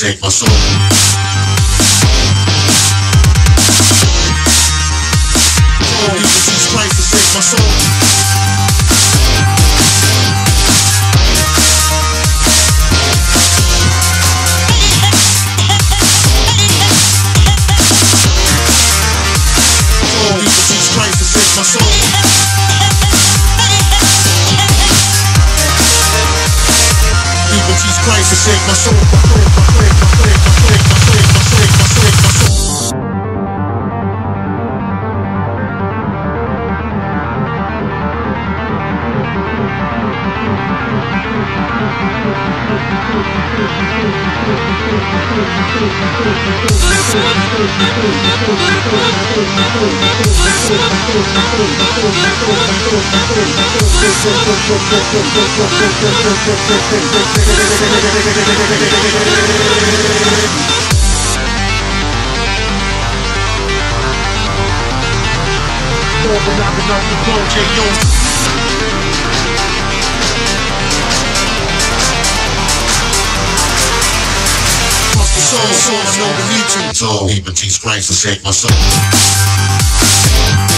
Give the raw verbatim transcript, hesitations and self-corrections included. shake my soul. My soul. Oh, Jesus Christ to save my soul. Jesus Christ to save my soul. My soul. We'll be right back. So, so, I know we need to. So, even Jesus Christ to save my soul.